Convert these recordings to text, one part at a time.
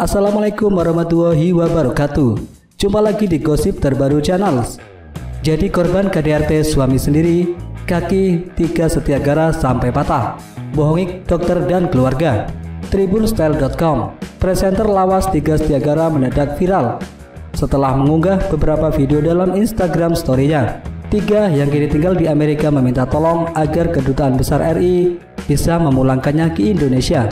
Assalamualaikum warahmatullahi wabarakatuh. Jumpa lagi di Gosip Terbaru Channel. Jadi korban KDRT suami sendiri, kaki Tiga Setia Gara sampai patah, bohongi dokter dan keluarga. Tribunstyle.com, presenter lawas Tiga Setia Gara mendadak viral setelah mengunggah beberapa video dalam Instagram story-nya. Tiga yang kini tinggal di Amerika meminta tolong agar kedutaan besar RI bisa memulangkannya ke Indonesia.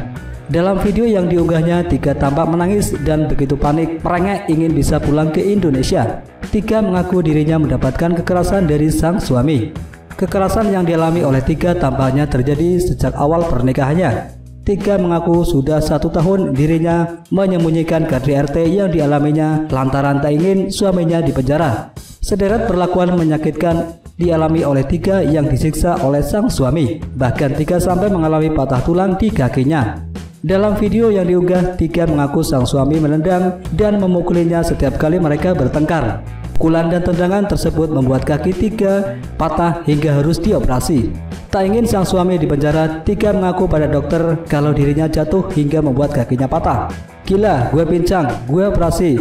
Dalam video yang diunggahnya, Tiga tampak menangis dan begitu panik merengek ingin bisa pulang ke Indonesia. Tiga mengaku dirinya mendapatkan kekerasan dari sang suami. Kekerasan yang dialami oleh Tiga tampaknya terjadi sejak awal pernikahannya. Tiga mengaku sudah 1 tahun dirinya menyembunyikan KDRT yang dialaminya lantaran tak ingin suaminya dipenjara. Sederet perlakuan menyakitkan dialami oleh Tiga yang disiksa oleh sang suami. Bahkan Tiga sampai mengalami patah tulang di kakinya. Dalam video yang diunggah, Tiga mengaku sang suami menendang dan memukulinya setiap kali mereka bertengkar. Pukulan dan tendangan tersebut membuat kaki Tiga patah hingga harus dioperasi. Tak ingin sang suami dipenjara, Tiga mengaku pada dokter kalau dirinya jatuh hingga membuat kakinya patah. "Gila, gue pincang, gue operasi,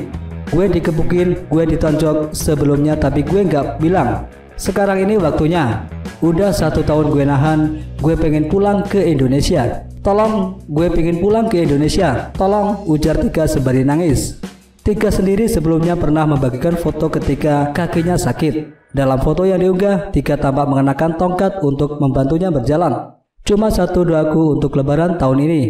gue dikepukin, gue ditonjok sebelumnya tapi gue nggak bilang. Sekarang ini waktunya. Udah 1 tahun gue nahan, gue pengen pulang ke Indonesia. Tolong, gue pengen pulang ke Indonesia. Tolong," ujar Tiga sembari nangis. Tiga sendiri sebelumnya pernah membagikan foto ketika kakinya sakit. Dalam foto yang diunggah, Tiga tampak mengenakan tongkat untuk membantunya berjalan. "Cuma satu doaku untuk Lebaran tahun ini."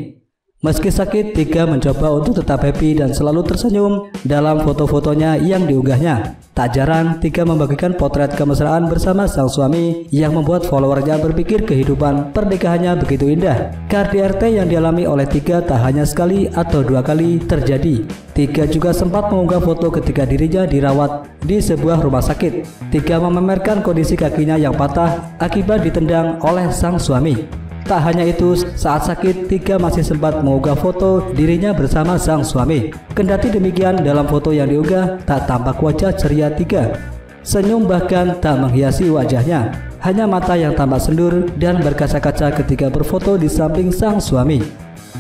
Meski sakit, Tiga mencoba untuk tetap happy dan selalu tersenyum dalam foto-fotonya yang diunggahnya. Tak jarang, Tiga membagikan potret kemesraan bersama sang suami yang membuat followernya berpikir kehidupan pernikahannya begitu indah. KDRT yang dialami oleh Tiga tak hanya sekali atau 2 kali terjadi. Tiga juga sempat mengunggah foto ketika dirinya dirawat di sebuah rumah sakit. Tiga memamerkan kondisi kakinya yang patah akibat ditendang oleh sang suami. Tak hanya itu, saat sakit, Tiga masih sempat mengunggah foto dirinya bersama sang suami. Kendati demikian, dalam foto yang diunggah, tak tampak wajah ceria Tiga. Senyum bahkan tak menghiasi wajahnya. Hanya mata yang tampak sendur dan berkaca-kaca ketika berfoto di samping sang suami.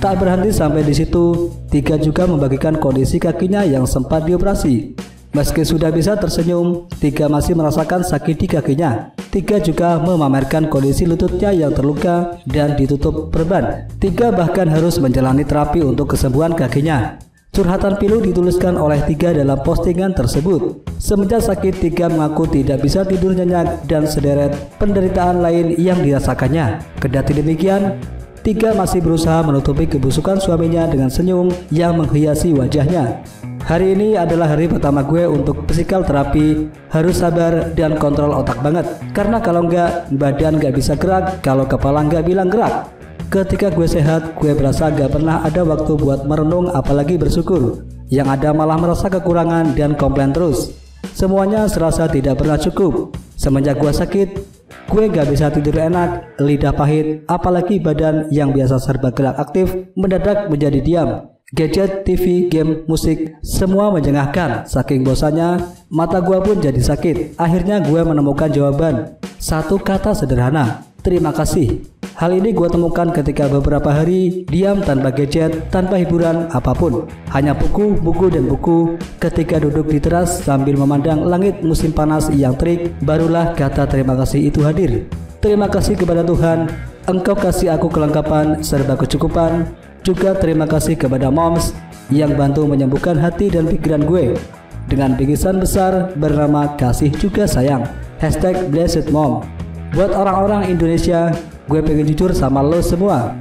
Tak berhenti sampai di situ, Tiga juga membagikan kondisi kakinya yang sempat dioperasi. Meski sudah bisa tersenyum, Tiga masih merasakan sakit di kakinya. Tiga juga memamerkan kondisi lututnya yang terluka dan ditutup perban. Tiga bahkan harus menjalani terapi untuk kesembuhan kakinya. Curhatan pilu dituliskan oleh Tiga dalam postingan tersebut. Semenjak sakit, Tiga mengaku tidak bisa tidur nyenyak dan sederet penderitaan lain yang dirasakannya. Kendati demikian, Tiga masih berusaha menutupi kebusukan suaminya dengan senyum yang menghiasi wajahnya. "Hari ini adalah hari pertama gue untuk physical terapi, harus sabar dan kontrol otak banget. Karena kalau enggak, badan nggak bisa gerak, kalau kepala nggak bilang gerak. Ketika gue sehat, gue berasa nggak pernah ada waktu buat merenung apalagi bersyukur. Yang ada malah merasa kekurangan dan komplain terus. Semuanya serasa tidak pernah cukup. Semenjak gue sakit, gue nggak bisa tidur enak, lidah pahit, apalagi badan yang biasa serba gerak aktif, mendadak menjadi diam. Gadget, TV, game, musik, semua menjengahkan. Saking bosannya, mata gua pun jadi sakit. Akhirnya gua menemukan jawaban. Satu kata sederhana, terima kasih. Hal ini gua temukan ketika beberapa hari diam tanpa gadget, tanpa hiburan apapun. Hanya buku, buku, dan buku. Ketika duduk di teras sambil memandang langit musim panas yang terik, barulah kata terima kasih itu hadir. Terima kasih kepada Tuhan, Engkau kasih aku kelengkapan serta kecukupan. Juga terima kasih kepada Moms yang bantu menyembuhkan hati dan pikiran gue dengan bingkisan besar bernama kasih juga sayang. #blessedmom. Buat orang-orang Indonesia, gue pengen jujur sama lo semua.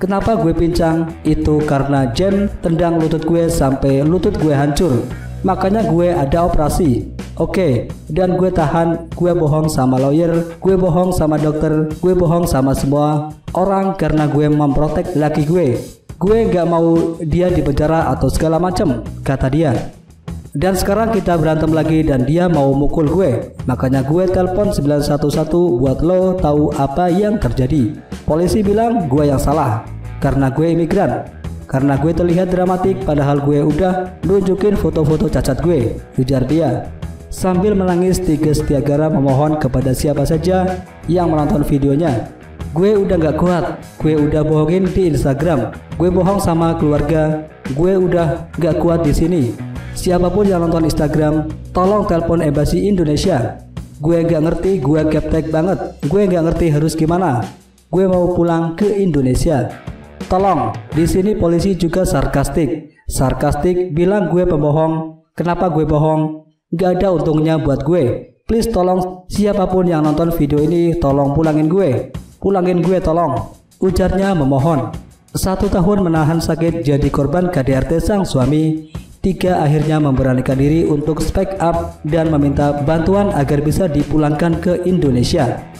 Kenapa gue pincang? Itu karena jam tendang lutut gue sampai lutut gue hancur. Makanya gue ada operasi. Oke, dan gue tahan, gue bohong sama lawyer, gue bohong sama dokter, gue bohong sama semua orang karena gue memprotek laki gue. Gue nggak mau dia dipenjara atau segala macam," kata dia. "Dan sekarang kita berantem lagi dan dia mau mukul gue. Makanya gue telepon 911 buat lo tahu apa yang terjadi. Polisi bilang gue yang salah karena gue imigran. Karena gue terlihat dramatik padahal gue udah nunjukin foto-foto cacat gue," ujar dia. Sambil menangis, Tiga Setia Gara memohon kepada siapa saja yang menonton videonya Gue udah gak kuat, gue udah bohongin di Instagram, gue bohong sama keluarga, gue udah gak kuat di sini. Siapapun yang nonton Instagram, tolong telepon Embassy Indonesia. Gue gak ngerti, gue gaptek banget, gue gak ngerti harus gimana. Gue mau pulang ke Indonesia. Tolong, di sini polisi juga sarkastik. Sarkastik bilang gue pembohong. Kenapa gue bohong? Gak ada untungnya buat gue. Please tolong, siapapun yang nonton video ini, tolong pulangin gue. Pulangin gue tolong, ujarnya memohon. 1 tahun menahan sakit jadi korban KDRT sang suami. Tiga akhirnya memberanikan diri untuk speak up dan meminta bantuan agar bisa dipulangkan ke Indonesia.